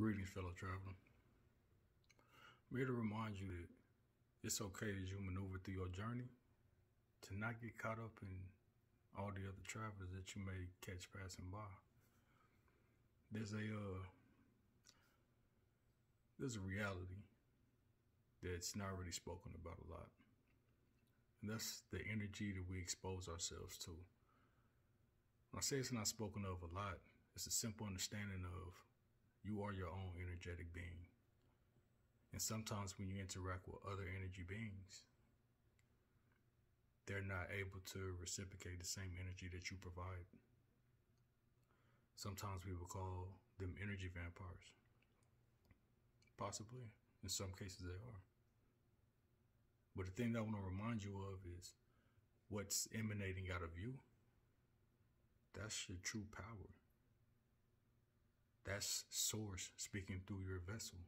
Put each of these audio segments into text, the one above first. Greetings, fellow traveler. I'm here to remind you that it's okay as you maneuver through your journey to not get caught up in all the other travelers that you may catch passing by. There's a reality that's not really spoken about a lot, and that's the energy that we expose ourselves to. When I say it's not spoken of a lot, it's a simple understanding of you are your own energetic being. And sometimes when you interact with other energy beings, they're not able to reciprocate the same energy that you provide. Sometimes we will call them energy vampires. Possibly. In some cases they are. But the thing that I want to remind you of is what's emanating out of you. That's your true power. That's source speaking through your vessel.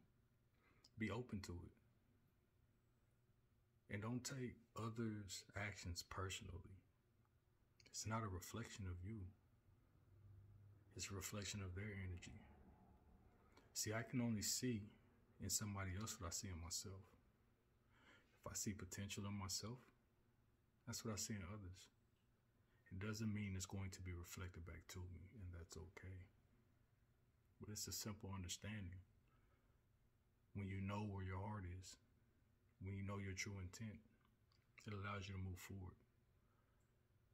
Be open to it. And don't take others' actions personally. It's not a reflection of you. It's a reflection of their energy. See, I can only see in somebody else what I see in myself. If I see potential in myself, that's what I see in others. It doesn't mean it's going to be reflected back to me, and that's okay. But it's a simple understanding. When you know where your heart is, when you know your true intent, it allows you to move forward.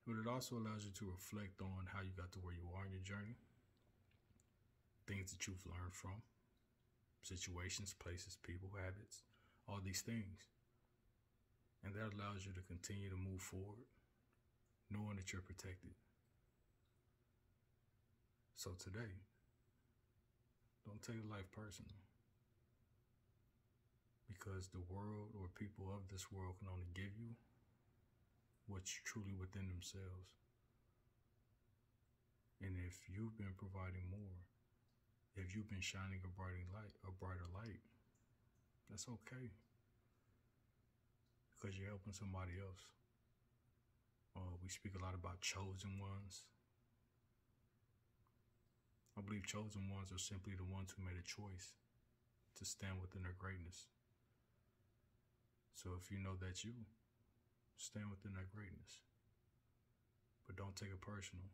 But it also allows you to reflect on how you got to where you are in your journey, things that you've learned from, situations, places, people, habits, all these things. And that allows you to continue to move forward, knowing that you're protected. So today, don't take life personal, because the world or people of this world can only give you what's truly within themselves. And if you've been providing more, if you've been shining a brighter light, that's okay, because you're helping somebody else. We speak a lot about chosen ones. I believe chosen ones are simply the ones who made a choice to stand within their greatness. So if you know that's you, stand within that greatness. But don't take it personal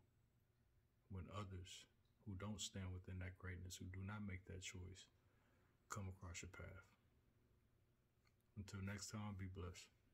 when others who don't stand within that greatness, who do not make that choice, come across your path. Until next time, be blessed.